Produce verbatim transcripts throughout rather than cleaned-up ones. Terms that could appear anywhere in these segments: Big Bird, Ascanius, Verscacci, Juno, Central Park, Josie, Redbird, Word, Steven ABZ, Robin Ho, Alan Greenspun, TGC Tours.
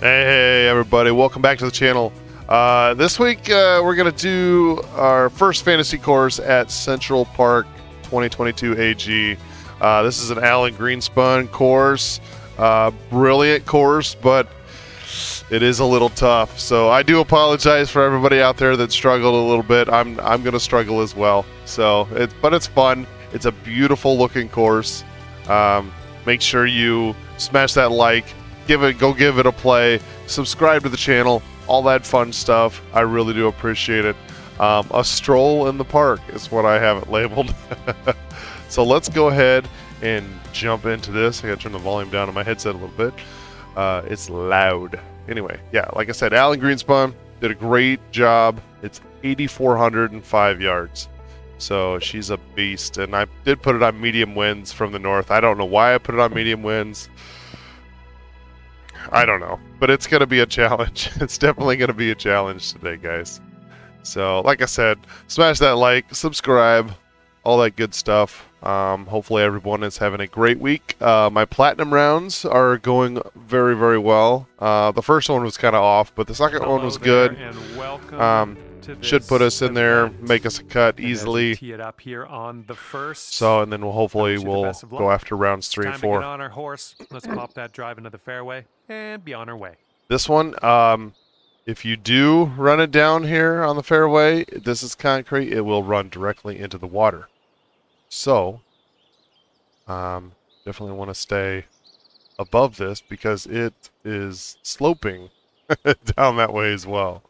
Hey everybody, welcome back to the channel. Uh, this week uh, we're going to do our first fantasy course at Central Park twenty twenty-two A G. Uh, this is an Alan Greenspun course, uh, brilliant course, but it is a little tough. So I do apologize for everybody out there that struggled a little bit. I'm I'm going to struggle as well. So, it, but it's fun. It's a beautiful looking course. Um, make sure you smash that like. Give it, go give it a play, subscribe to the channel, all that fun stuff. I really do appreciate it. Um, a stroll in the park is what I have it labeled. So let's go ahead and jump into this. I gotta turn the volume down on my headset a little bit. Uh, it's loud. Anyway, yeah, like I said, Alan Greenspun did a great job. It's eighty-four oh five yards. So she's a beast. And I did put it on medium winds from the north. I don't know why I put it on medium winds. I don't know, but it's going to be a challenge. It's definitely going to be a challenge today, guys. So, like I said, smash that like, subscribe, all that good stuff. Um, hopefully everyone is having a great week. Uh, my platinum rounds are going very, very well. Uh, the first one was kind of off, but the second Hello one was good. Um, should put us in there, make us a cut and easily. Tee it up here on the first. So, and then we'll hopefully we'll go after rounds three Time and four. To get on our horse. Let's pop that drive into the fairway and be on our way. This one, um, if you do run it down here on the fairway, this is concrete. It will run directly into the water. So, um, definitely want to stay above this because it is sloping down that way as well.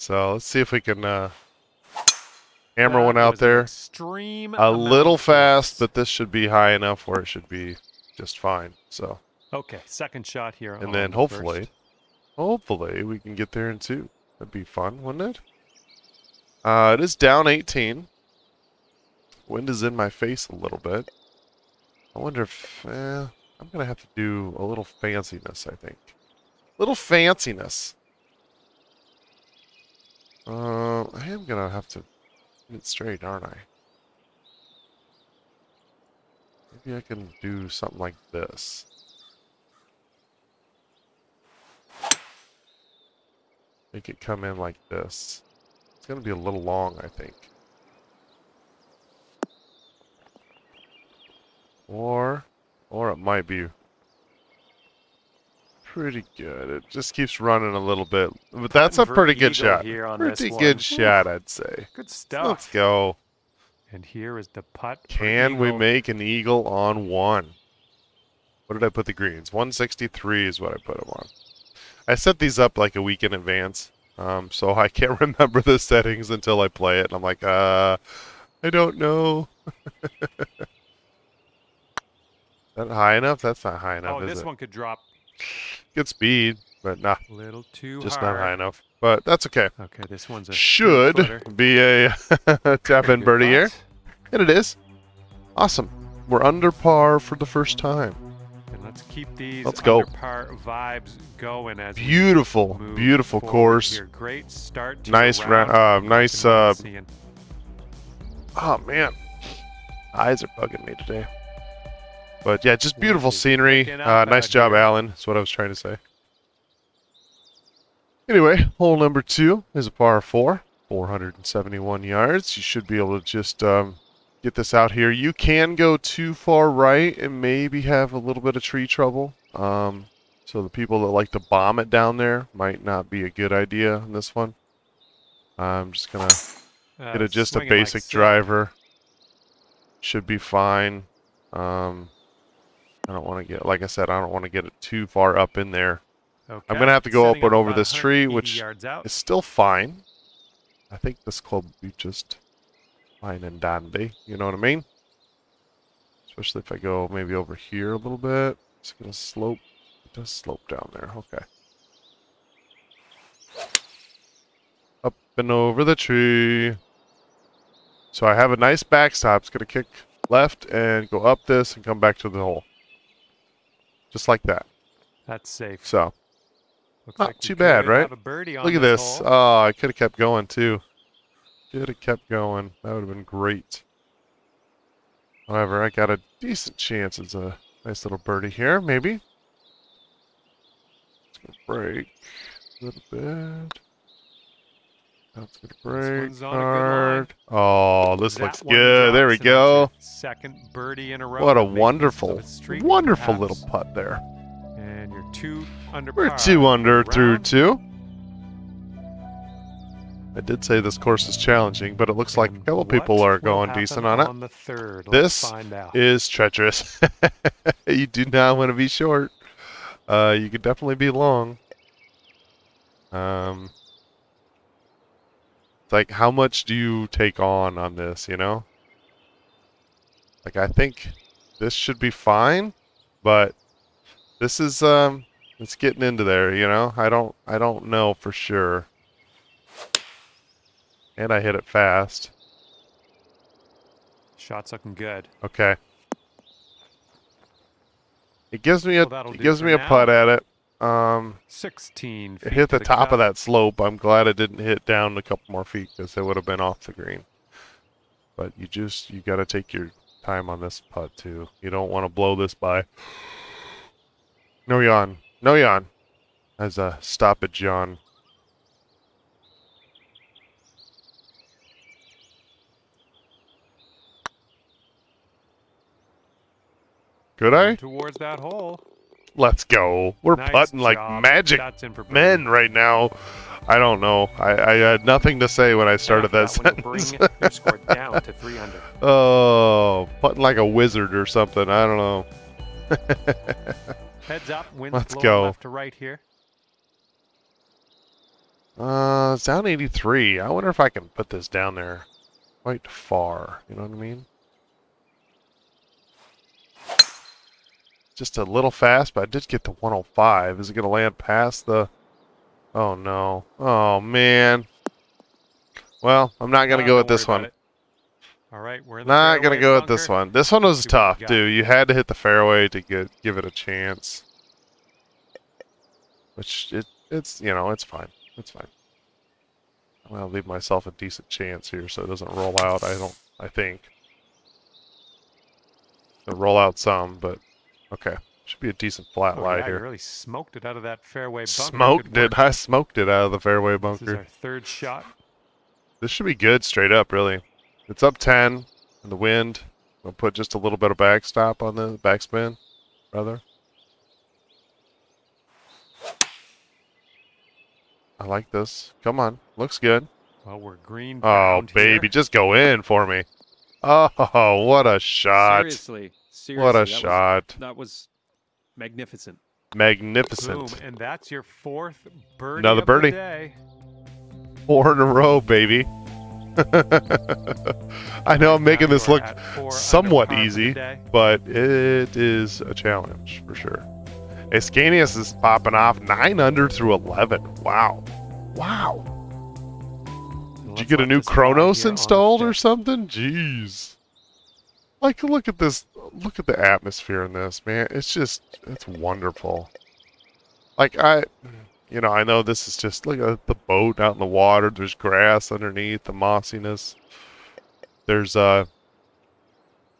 So let's see if we can uh, hammer one out there. A little fast, but this should be high enough where it should be just fine. So okay, second shot here. And then hopefully, hopefully we can get there in two. That'd be fun, wouldn't it? Uh, it is down eighteen. Wind is in my face a little bit. I wonder if eh, I'm gonna have to do a little fanciness. I think a little fanciness. Uh, I am gonna have to get it straight, aren't I? Maybe I can do something like this. Make it come in like this. It's gonna be a little long, I think. Or, or it might be pretty good. It just keeps running a little bit, but that's a pretty good shot. Pretty good shot, I'd say. Good stuff. Let's go. And here is the putt. Can we make an eagle on one? What did I put the greens? one sixty-three is what I put them on. I set these up like a week in advance, um, so I can't remember the settings until I play it. And I'm like, uh, I don't know. Is that high enough? That's not high enough. Oh, is this it? One could drop. Good speed, but nah, little too just hard. Not high enough. But that's okay. Okay, this one's a should be a tap in birdie here, and it is. Awesome. We're under par for the first time. And let's keep these let's go. Under par vibes going as beautiful, we move beautiful course. Here. Great start. To nice round. round uh, nice. Uh, oh man, eyes are bugging me today. But yeah, just beautiful scenery. Uh, nice job, Alan. That's what I was trying to say. Anyway, hole number two is a par four, four seventy-one yards. You should be able to just um, get this out here. You can go too far right and maybe have a little bit of tree trouble. Um, so the people that like to bomb it down there might not be a good idea on this one. I'm just going to get a, just a basic driver. Should be fine. Um, I don't want to get, like I said, I don't want to get it too far up in there. Okay. I'm going to have to go up and over this tree, which is still fine. I think this club will be just fine and dandy. You know what I mean? Especially if I go maybe over here a little bit. It's going to slope. It does slope down there. Okay. Up and over the tree. So I have a nice backstop. It's going to kick left and go up this and come back to the hole. Just like that. That's safe. So, Looks not like too bad, right? Look at this. Hole. Oh, I could have kept going too. Could have kept going. That would have been great. However, I got a decent chance. It's a nice little birdie here, maybe. gonna break a little bit. That's gonna break this hard. Good oh, this that looks good. There we go. Second birdie in a row. What a wonderful, streak, wonderful perhaps. Little putt there. And you're two under. We're par. two under through two. I did say this course is challenging, but it looks and like a couple people are going decent on, on it. The this is treacherous. You do not want to be short. Uh, you could definitely be long. Um, it's like, how much do you take on on this, you know? Like, I think this should be fine, but this is, um, it's getting into there, you know? I don't, I don't know for sure. And I hit it fast. Shot's looking good. Okay. It gives me a well, it gives me a now. putt at it. Um, Sixteen. It hit the to top the of that slope. I'm glad it didn't hit down a couple more feet because it would have been off the green. But you just you got to take your time on this putt too. You don't want to blow this by. No yawn. No yawn. As a stoppage yawn. Could I? Towards that hole. Let's go. We're nice putting like job. magic men right now. I don't know. I, I had nothing to say when I started now, that sentence. Bring your score down to three under. Oh, putting like a wizard or something. I don't know. Heads up. Wind's Let's go. Left to right here. Uh, it's down eighty-three. I wonder if I can put this down there quite far. You know what I mean? Just a little fast, but I did get to one oh five. Is it going to land past the... Oh, no. Oh, man. Well, I'm not going to go with this one. All right, we're in the not going to go with this one. This one was tough, dude. You had to hit the fairway to get give it a chance. Which, it it's, you know, it's fine. It's fine. I'm going to leave myself a decent chance here so it doesn't roll out, I don't, I think. It'll roll out some, but... Okay, should be a decent flat oh, lie yeah, here. I really smoked it out of that fairway bunker. Smoked it. I smoked it out of the fairway bunker. This is our third shot. This should be good straight up, really. It's up ten in the wind. I'll put just a little bit of backstop on the backspin, rather. I like this. Come on, looks good. Well, we're green. Oh, baby, here. Just go in for me. Oh, what a shot! Seriously. Seriously, what a that shot. Was, that was magnificent. Magnificent. Boom. And that's your fourth birdie Another of birdie. the day. Four in a row, baby. I know I'm making this look somewhat easy, but it is a challenge for sure. Ascanius is popping off nine under through eleven. Wow. Wow. Did you get a new Kronos installed or something? Jeez. Like, look at this, look at the atmosphere in this, man. It's just, it's wonderful. Like, I, you know, I know this is just, look at the boat out in the water. There's grass underneath, the mossiness. There's, uh,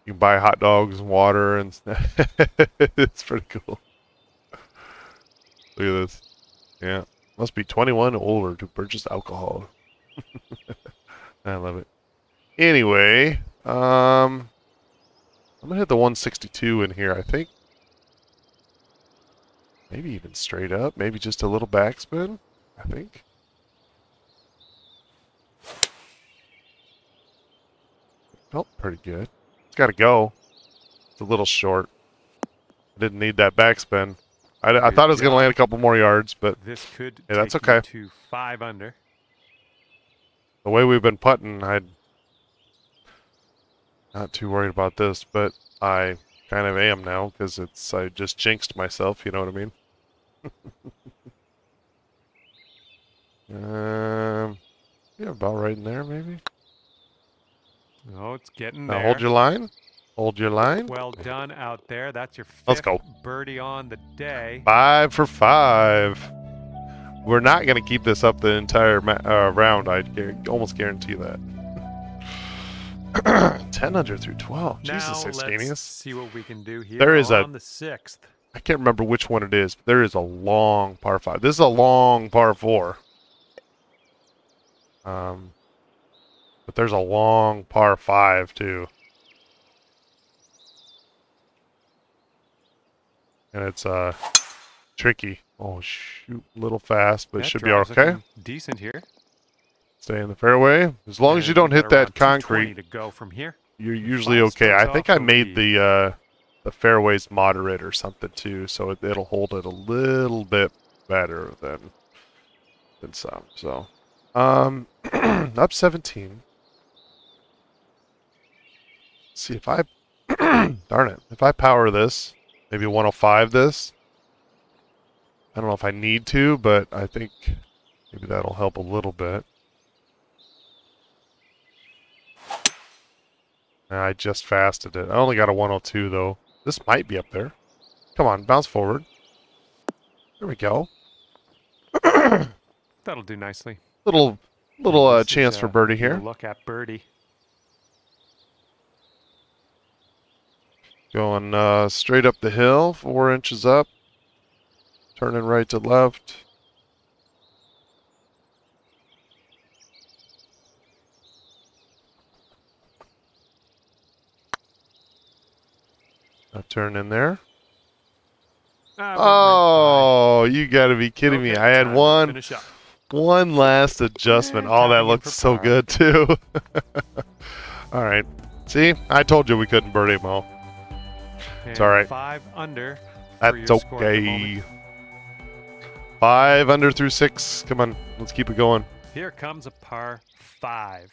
you can buy hot dogs and water, and it's pretty cool. Look at this. Yeah. Must be twenty-one or older to purchase alcohol. I love it. Anyway, um... I'm gonna hit the one sixty-two in here, I think. Maybe even straight up, maybe just a little backspin, I think. Felt pretty good. It's gotta go. It's a little short. I didn't need that backspin. I, I thought it was gonna land a couple more yards, but this could yeah, that's okay. To five under. The way we've been putting, I'd not too worried about this, but I kind of am now because it's I just jinxed myself, you know what I mean? um, yeah, about right in there, maybe. Oh, it's getting now there. Hold your line. Hold your line. Well done out there. That's your fifth Let's go. birdie on the day. Five for five. We're not going to keep this up the entire ma uh, round. I almost guarantee that. ten under through twelve. Now Jesus, Ascanius. See what we can do here. There is on a the sixth. I can't remember which one it is, but there is a long par five. This is a long par four. Um, but there's a long par five too. And it's uh tricky. Oh shoot, a little fast, but it should be okay. Decent here. Stay in the fairway. As long as you don't hit that concrete to go from here, you're usually okay. I think I made the uh the fairways moderate or something too, so it, it'll hold it a little bit better than than some. So um up seventeen. Let's see if I darn it, if I power this. Maybe one oh five this. I don't know if I need to, but I think maybe that'll help a little bit. I just fasted it. I only got a one oh two, though. This might be up there. Come on, bounce forward. There we go. That'll do nicely. Little little uh, chance is, uh, for birdie here. Look at birdie. Going uh, straight up the hill, four inches up, turning right to left. I turn in there. Oh, you gotta be kidding me. I had one, one last adjustment. Oh, that looks so good too. All right. See, I told you we couldn't birdie, Mo. It's all right. Five under. That's okay. Five under through six. Come on, let's keep it going. Here comes a par five.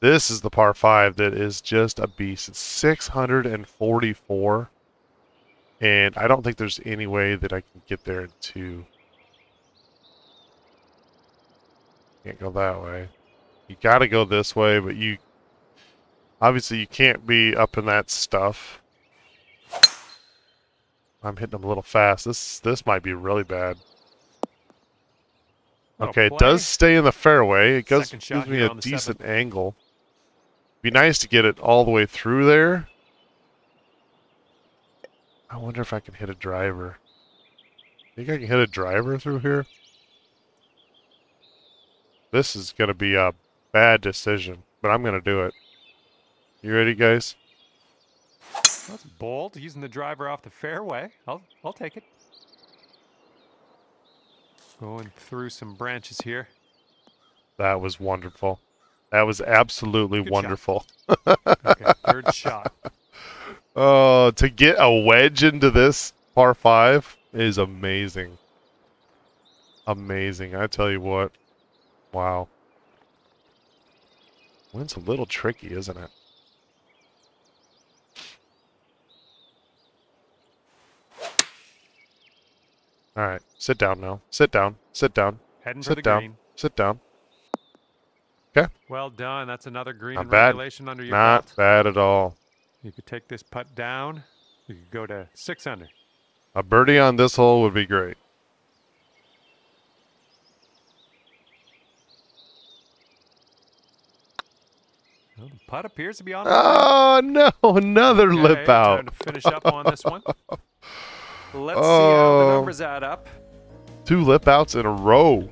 This is the par five that is just a beast. It's six hundred forty-four, and I don't think there's any way that I can get there in two. Can't go that way. You got to go this way, but you obviously you can't be up in that stuff. I'm hitting them a little fast. This this might be really bad. Okay, it does stay in the fairway. It goes, gives me a decent angle. Be nice to get it all the way through there. I wonder if I can hit a driver. Think I can hit a driver through here? This is going to be a bad decision, but I'm going to do it. You ready, guys? That's bold, using the driver off the fairway. I'll, I'll take it. Going through some branches here. That was wonderful. That was absolutely good wonderful. Okay, third shot. Oh, to get a wedge into this par five is amazing. Amazing, I tell you what. Wow. Wind's a little tricky, isn't it? All right, sit down now. Sit down. Sit down. Heading sit for the down. Green. Sit down. Okay. Well done. That's another green in regulation under your belt. Not bad at all. You could take this putt down. You could go to six under. A birdie on this hole would be great. Well, the putt appears to be on. Oh no! Another okay, lip out. Time to finish up on this one. Let's see how the numbers add up. Two lip outs in a row.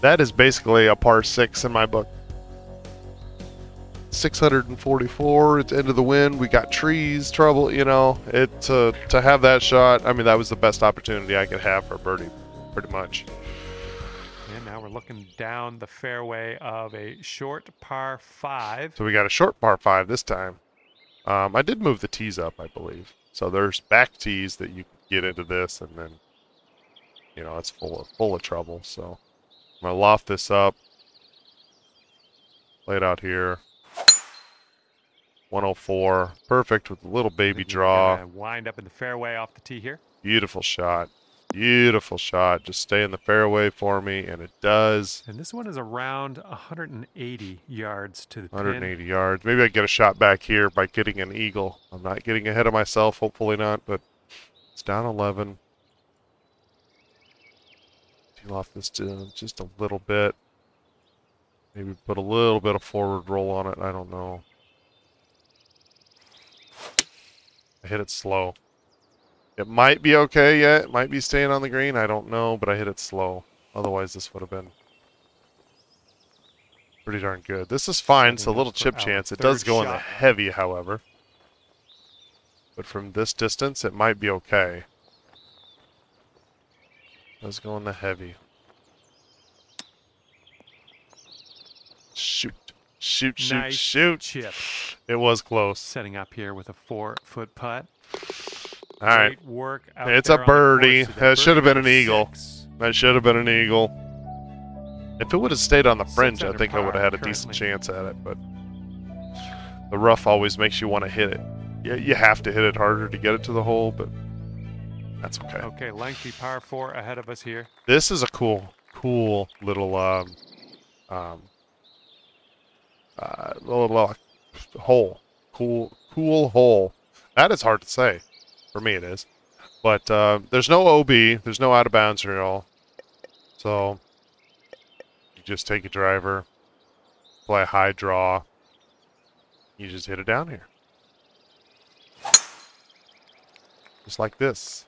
That is basically a par six in my book. six hundred forty-four. It's into the wind. We got trees, trouble. You know, it to to have that shot. I mean, that was the best opportunity I could have for a birdie, pretty much. And now we're looking down the fairway of a short par five. So we got a short par five this time. Um, I did move the tees up, I believe. So there's back tees that you can get into this, and then, you know, it's full of, full of trouble. So I'm going to loft this up, play it out here. one oh four, perfect with a little baby draw. Wind up in the fairway off the tee here. Beautiful shot. Beautiful shot. Just stay in the fairway for me, and it does. And this one is around one hundred eighty yards to the pin. one hundred eighty yards. Maybe I get a shot back here by getting an eagle. I'm not getting ahead of myself, hopefully not, but it's down eleven. Peel off this just a little bit. Maybe put a little bit of forward roll on it. I don't know. I hit it slow. It might be okay yet. It might be staying on the green. I don't know, but I hit it slow. Otherwise, this would have been pretty darn good. This is fine. It's a little chip chance. It does go in the heavy, however. But from this distance, it might be okay. It does go in the heavy. Shoot. Shoot, shoot, nice shoot. Chip. It was close. Setting up here with a four-foot putt. All right. Work out it's a birdie. That should have been an eagle. Six. That should have been an eagle. If it would have stayed on the fringe, I think I would have had a currently. decent chance at it. But the rough always makes you want to hit it. Yeah, you have to hit it harder to get it to the hole, but that's okay. Okay, lengthy par four ahead of us here. This is a cool, cool little um, um, uh, little uh, hole. Cool, cool hole. That is hard to say. For me, it is. But uh, there's no O B. There's no out of bounds here at all. So you just take a driver, play a high draw. You just hit it down here. Just like this.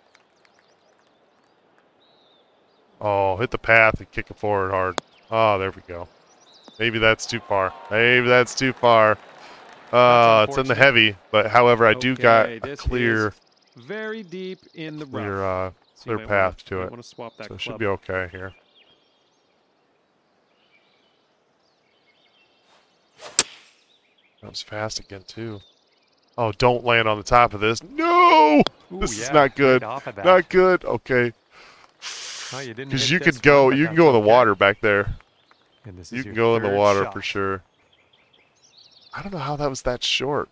Oh, hit the path and kick it forward hard. Oh, there we go. Maybe that's too far. Maybe that's too far. Uh, it's in the heavy. But however, I do okay, got a clear... very deep in the rough. Clear, uh, so clear path want, to it. Want to swap that so it club. Should be okay here. That was fast again, too. Oh, don't land on the top of this. No! Ooh, this yeah, is not good. Of not good. Okay. Because no, you could go, you can go in the water back there. And this you can go in the water shot. for sure. I don't know how that was that short.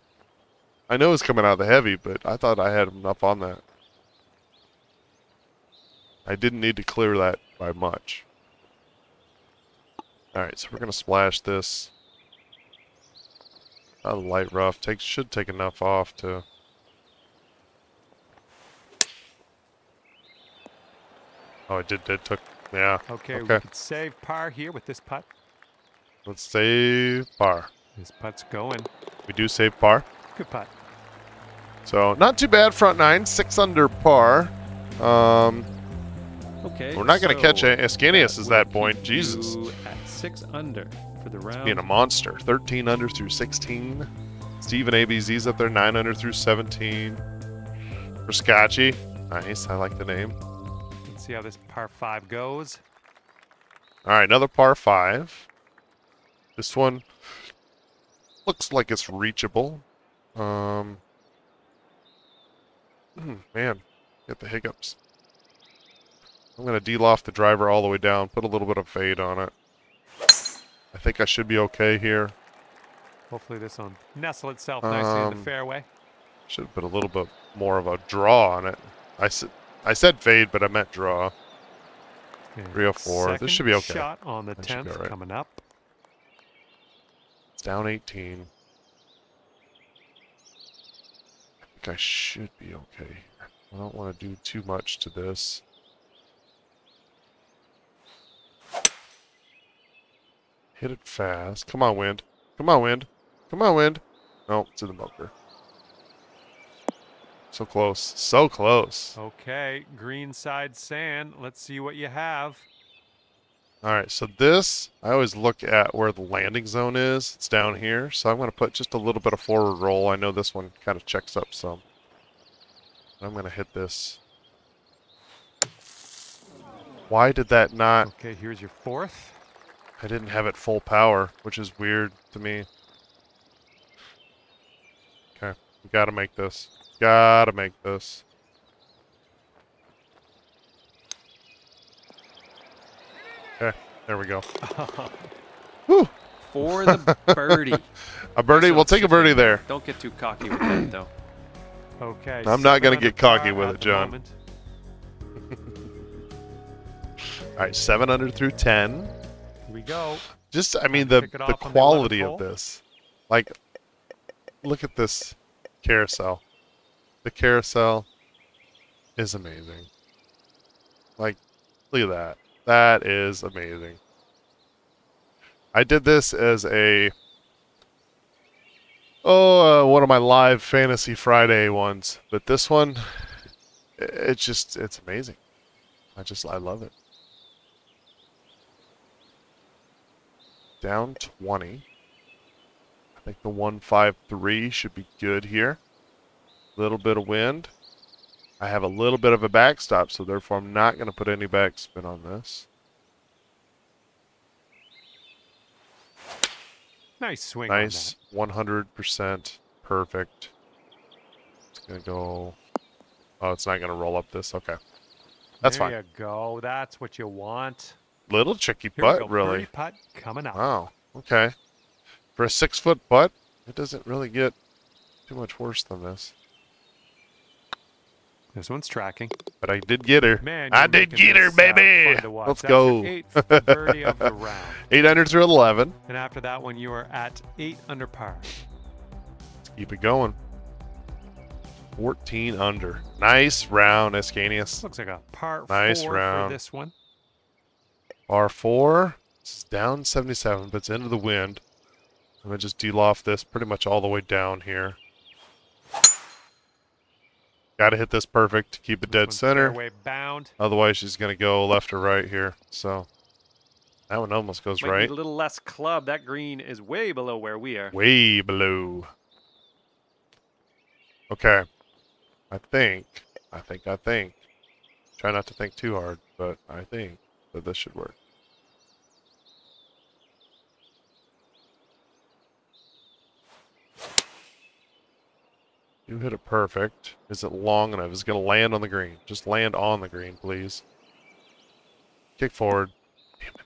I know it's coming out of the heavy, but I thought I had enough on that. I didn't need to clear that by much. Alright, so we're going to splash this. Not a light rough. Take, should take enough off to... Oh, it did, did took... Yeah. Okay, okay, we could save par here with this putt. Let's save par. This putt's going. We do save par. Good putt. So not too bad, front nine, six under par. Um, okay, we're not so going to catch Ascanius at that point. Jesus. At six under for the round. It's being a monster. Thirteen under through sixteen. Steven A B Z's up there, nine under through seventeen. Verscacci, nice. I like the name. Let's see how this par five goes. All right, another par five. This one looks like it's reachable. Um, man, get the hiccups. I'm going to de-loft the driver all the way down, put a little bit of fade on it. I think I should be okay here. Hopefully this one nestle itself nicely um, in the fairway. Should have put a little bit more of a draw on it. I, I said fade, but I meant draw. And three oh four. This should be okay. Shot on the tenth right. coming up. It's down eighteen. I should be okay. I don't want to do too much to this. Hit it fast. Come on, wind. Come on, wind. Come on, wind. No, it's in the bunker. So close. So close. Okay, greenside sand. Let's see what you have. All right, so this, I always look at where the landing zone is. It's down here, so I'm going to put just a little bit of forward roll. I know this one kind of checks up some. I'm going to hit this. Why did that not... Okay, here's your fourth. I didn't have it full power, which is weird to me. Okay, we got to make this. Got to make this. Okay, there we go. Woo! For the birdie. a birdie, so we'll take a birdie there. Don't get too cocky with that, though. Okay. I'm not going to get cocky with it, John. All right, seven under through ten. Here we go. Just, I mean, the, the quality of this. Like, look at this carousel. The carousel is amazing. Like, look at that. That is amazing. I did this as a oh uh, one of my live Fantasy Friday ones, but this one it's just, it's amazing. I just, I love it. Down twenty. I think the one five three should be good here. A little bit of wind. I have a little bit of a backstop, so therefore I'm not going to put any backspin on this. Nice swing. Nice, on that. one hundred percent perfect. It's going to go... Oh, it's not going to roll up this. Okay. That's there fine. There you go. That's what you want. Little tricky Here putt, really. Putt coming up. Wow. Okay. For a six-foot putt, it doesn't really get too much worse than this. This one's tracking. But I did get her. Man, I did get her, baby. Let's That's go. eighth birdie of the round. Eight unders are eleven. And after that one, you are at eight under par. Let's keep it going. fourteen under. Nice round, Ascanius. Looks like a par nice four round. for this one. Par four. This is down seventy-seven, but it's into the wind. I'm going to just de-loft this pretty much all the way down here. Got to hit this perfect to keep it dead center. Bound. Otherwise, she's going to go left or right here. So that one almost goes Might right. A little less club. That green is way below where we are. Way below. Okay. I think, I think, I think. Try not to think too hard, but I think that this should work. You hit it perfect. Is it long enough? Is it going to land on the green? Just land on the green, please. Kick forward. Damn it.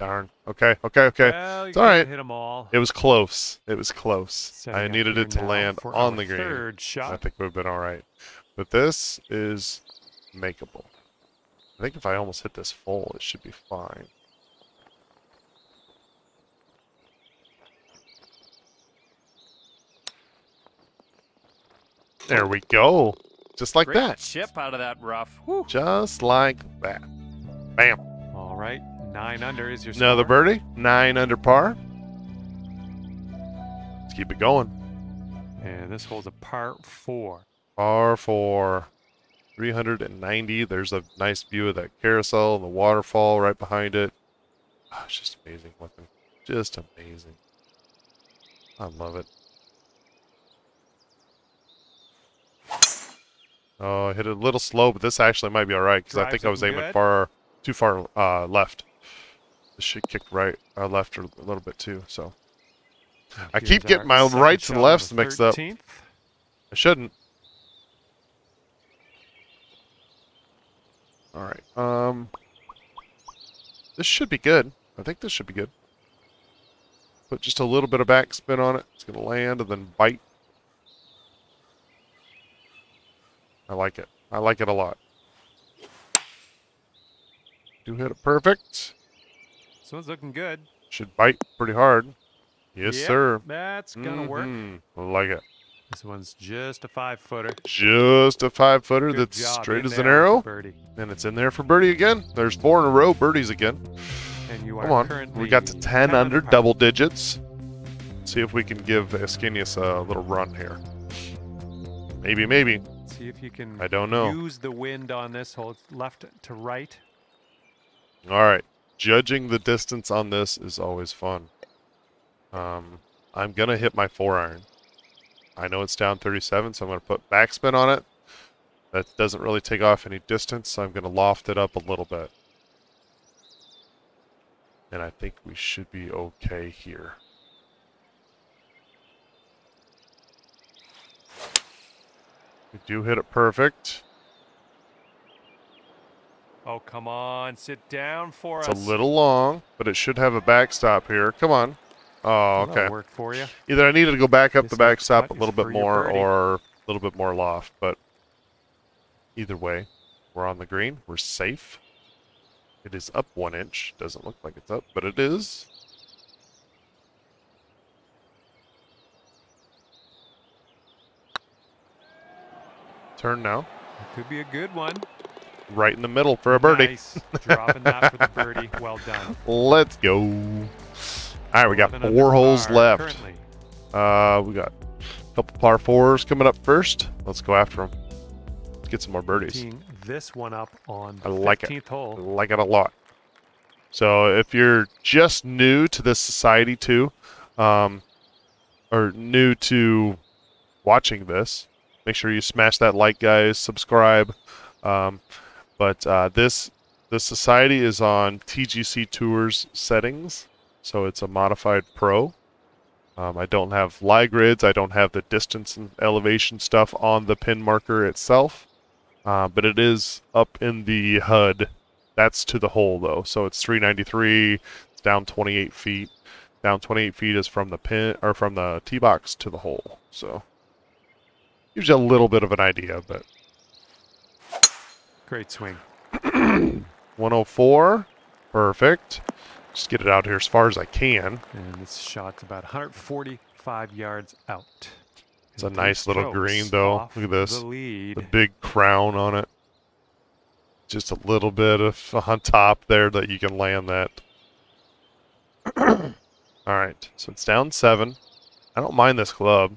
Darn. Okay, okay, okay. Well, it's all right. Hit them all. It was close. It was close. Setting I needed it to land on the green. Third shot. I think it would have been all right. But this is makeable. I think if I almost hit this full, it should be fine. There we go. Just like Great that. Chip out of that rough. Woo. Just like that. Bam. All right. Nine under is your score. Another birdie. Nine under par. Let's keep it going. And this holds a par four. Par four. three hundred ninety. There's a nice view of that carousel and the waterfall right behind it. Oh, it's just amazing looking. Just amazing. I love it. Oh, I hit it a little slow, but this actually might be all right because I think I was aiming good. far, too far uh, left. This should kick right or left or a little bit too. So I Here's keep getting my rights and lefts mixed up. I shouldn't. All right. Um, this should be good. I think this should be good. Put just a little bit of backspin on it. It's gonna land and then bite. I like it. I like it a lot. Do hit it perfect. This one's looking good. Should bite pretty hard. Yes, yep, sir. That's gonna mm-hmm. work. I like it. This one's just a five-footer. Just a five-footer good that's job. straight in as an arrow. Birdie. And it's in there for birdie again. There's four in a row birdies again. And you are Come on. We got to ten, ten under, part. double digits. See if we can give Ascanius a little run here. Maybe, maybe. See if you can I don't know. use the wind on this hole, left to right. All right. Judging the distance on this is always fun. Um, I'm going to hit my four iron. I know it's down thirty-seven, so I'm going to put backspin on it. That doesn't really take off any distance, so I'm going to loft it up a little bit. And I think we should be okay here. We do hit it perfect. Oh, come on. Sit down for it's us. It's a little long, but it should have a backstop here. Come on. Oh, okay. That'll work for you. Either I needed to go back up this the backstop a little bit more or a little bit more loft, but either way, we're on the green. We're safe. It is up one inch. Doesn't look like it's up, but it is. Turn now. It could be a good one. Right in the middle for a birdie. Nice. Dropping that for the birdie. Well done. Let's go. All right, we got four holes left. Currently. Uh, we got a couple par fours coming up first. Let's go after them. get some more birdies. This one up on the I like it. Hole. I like it a lot. So if you're just new to this society too, um, or new to watching this, make sure you smash that like, guys. Subscribe. Um, but uh, this this society is on T G C Tours settings, so it's a modified pro. Um, I don't have lie grids. I don't have the distance and elevation stuff on the pin marker itself, uh, but it is up in the H U D. That's to the hole though, so it's three ninety-three. It's down twenty-eight feet. Down twenty-eight feet is from the pin or from the tee box to the hole. So gives you a little bit of an idea, but great swing. one oh four, perfect. Just get it out here as far as I can. And this shot's about one forty-five yards out. It's and a nice little green, though. Look at this. The, lead. the big crown on it. Just a little bit of on top there that you can land that. All right, so it's down seven. I don't mind this club.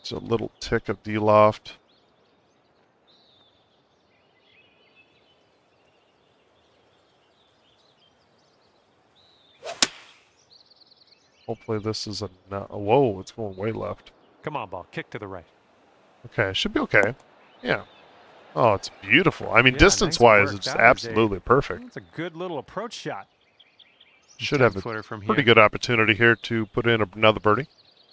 It's a little tick of D-loft. Hopefully this is a... Whoa, it's going way left. Come on, ball. Kick to the right. Okay, should be okay. Yeah. Oh, it's beautiful. I mean, yeah, distance-wise, nice it's absolutely day. perfect. It's a good little approach shot. Should have a footer from pretty here. good opportunity here to put in another birdie.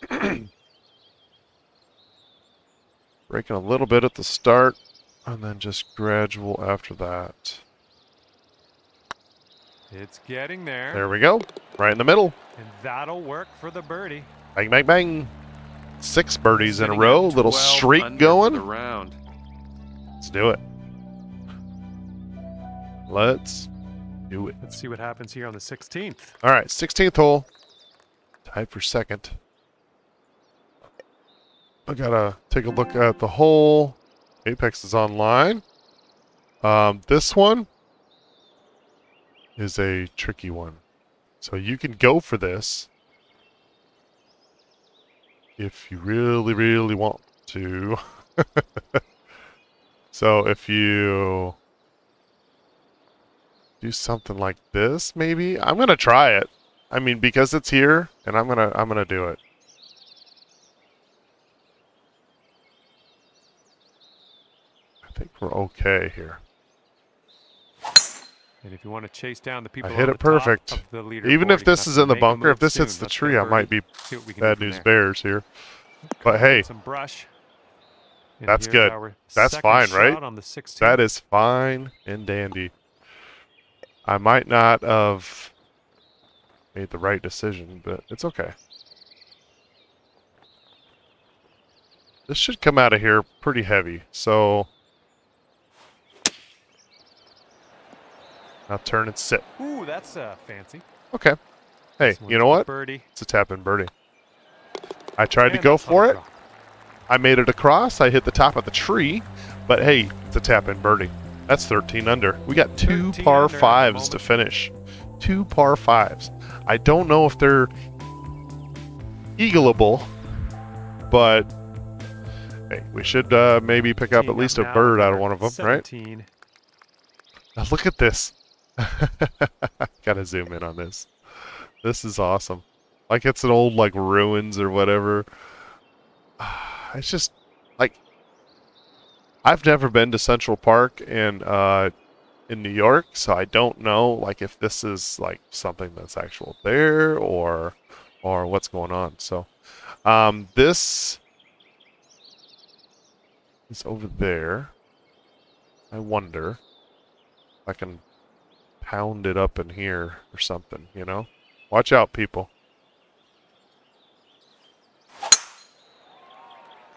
Breaking a little bit at the start, and then just gradual after that. It's getting there. There we go. Right in the middle. And that'll work for the birdie. Bang, bang, bang. Six birdies in a row. Little streak going. Round. Let's do it. Let's do it. Let's see what happens here on the sixteenth. All right, sixteenth hole. Tied for second. I gotta take a look at the hole. Apex is online. Um, this one is a tricky one. So you can go for this if you really, really want to. So if you do something like this, maybe I'm gonna try it. I mean, because it's here, and I'm gonna I'm gonna do it. I think we're okay here. And if you want to chase down the people, I hit it perfect. Even if this is in the bunker, if this hits the tree, I might be bad news bears here. But hey, some brush. That's good. That's fine, right? That is fine and dandy. I might not have made the right decision, but it's okay. This should come out of here pretty heavy, so. Now turn and sit. Ooh, that's uh, fancy. Okay. Hey, you know what? Birdie. It's a tap in birdie. I tried and to go for it. Drop. I made it across. I hit the top of the tree. But hey, it's a tap in birdie. That's thirteen under. We got two par fives to finish. Two par fives. I don't know if they're eagleable, but hey, we should uh, maybe pick up at least a bird out of one of them, right? Now look at this. Gotta zoom in on this. This is awesome. Like it's an old like ruins or whatever. It's just like I've never been to Central Park and uh, in New York, so I don't know like if this is like something that's actual there or or what's going on. So um, this is over there. I wonder if I can pound it up in here or something, you know? Watch out, people.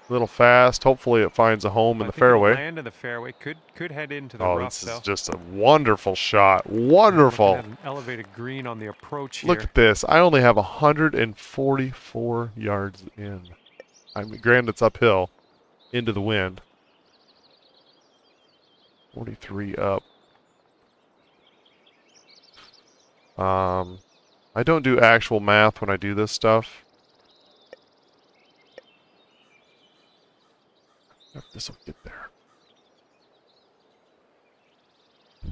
A little fast. Hopefully it finds a home in the fairway. Land in the fairway. Could could head into the rough. Oh, this is just a wonderful shot. Wonderful. An elevated green on the approach here. Look at this. I only have one forty-four yards in. I mean, granted, it's uphill into the wind. forty-three up. Um, I don't do actual math when I do this stuff. Yep, this'll get there.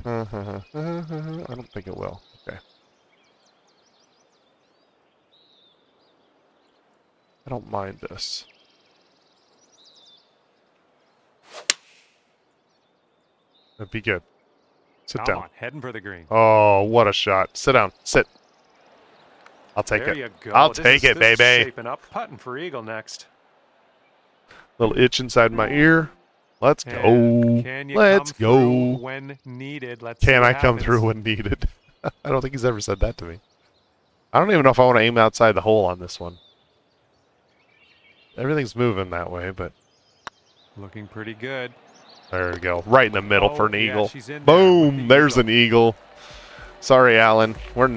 I don't think it will. Okay. I don't mind this. That'd be good. Sit down. On, heading for the green. Oh, what a shot. Sit down. Sit. I'll take there it. You go. I'll this take is, it, this baby. Is shaping up. Putting for eagle next. Little itch inside my ear. Let's and go. Can you Let's come go. When needed. Let's can I happens. Come through when needed? I don't think he's ever said that to me. I don't even know if I want to aim outside the hole on this one. Everything's moving that way, but looking pretty good. There we go. Right in the middle oh, for an yeah, eagle. Boom! There the There's eagle. An eagle. Sorry, Alan. We're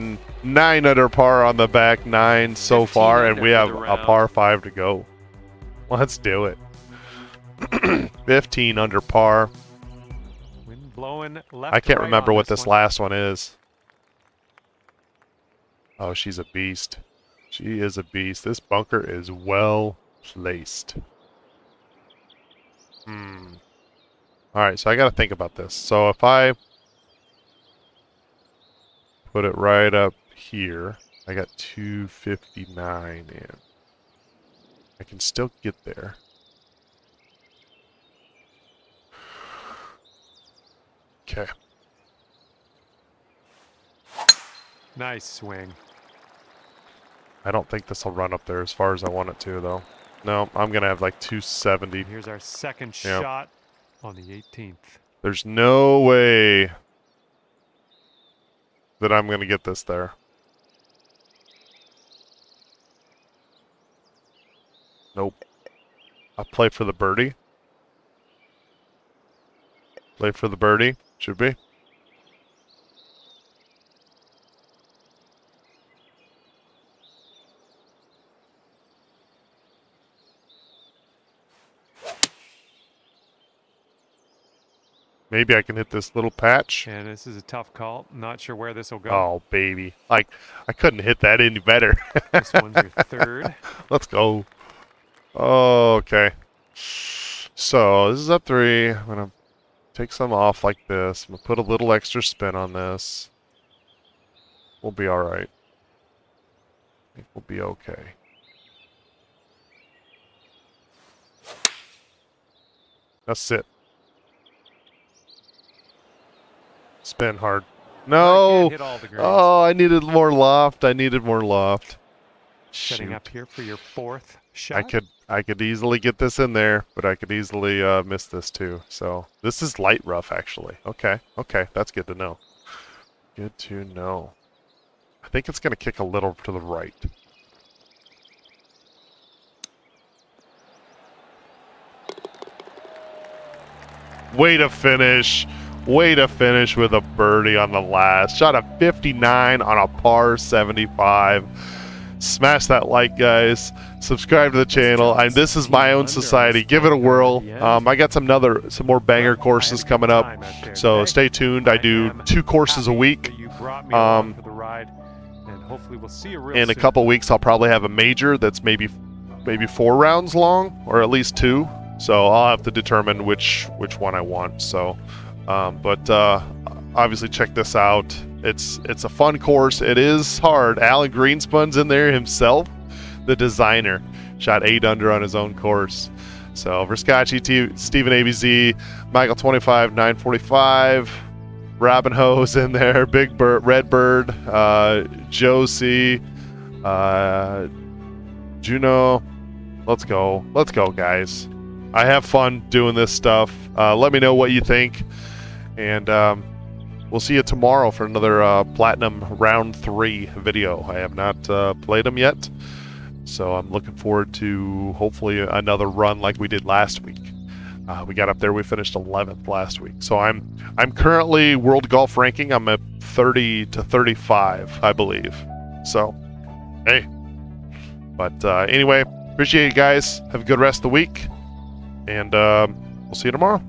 nine under par on the back nine so far, and we have a par five to go. Let's do it. fifteen under par. Wind blowing left I can't right remember what this one. Last one is. Oh, she's a beast. She is a beast. This bunker is well placed. Hmm. All right, so I got to think about this. So if I put it right up here, I got two fifty-nine in. I can still get there. Okay. Nice swing. I don't think this will run up there as far as I want it to, though. No, I'm going to have like two seventy. Here's our second yeah. shot. On the eighteenth. There's no way that I'm going to get this there. Nope. I'll play for the birdie. Play for the birdie. Should be. Maybe I can hit this little patch. And yeah, this is a tough call. Not sure where this will go. Oh, baby. Like, I couldn't hit that any better. This one's your third. Let's go. Oh, okay. So, this is up three. I'm going to take some off like this. I'm going to put a little extra spin on this. We'll be all right. I think we'll be okay. That's it. Spin hard. No! I oh, I needed more loft. I needed more loft. Setting Shoot. Up here for your fourth shot. I could, I could easily get this in there, but I could easily uh, miss this too. So this is light rough, actually. Okay, okay, that's good to know. Good to know. I think it's going to kick a little to the right. Way to finish. Way to finish with a birdie on the last. Shot a fifty-nine on a par seventy-five. Smash that like, guys. Subscribe to the channel. And this is My Own Society. Give it a whirl. Um, I got some another, some more banger courses coming up, so stay tuned. I do two courses a week. Um, in a couple weeks, I'll probably have a major that's maybe, maybe four rounds long, or at least two. So I'll have to determine which which one I want. So. Um, but uh, obviously check this out. It's it's a fun course. It is hard. Alan Greenspun's in there himself, the designer. Shot eight under on his own course. So Verscacci, T Steven A B Z, Michael twenty-five, nine forty-five, Robin Ho's in there, Big Bird, Redbird, uh, Josie, uh, Juno. Let's go. Let's go, guys. I have fun doing this stuff. Uh, let me know what you think. And um, we'll see you tomorrow for another uh, Platinum Round three video. I have not uh, played them yet, so I'm looking forward to hopefully another run like we did last week. Uh, we got up there. We finished eleventh last week. So I'm I'm currently world golf ranking. I'm at thirty to thirty-five, I believe. So, hey. But uh, anyway, appreciate you guys. Have a good rest of the week. And um, we'll see you tomorrow.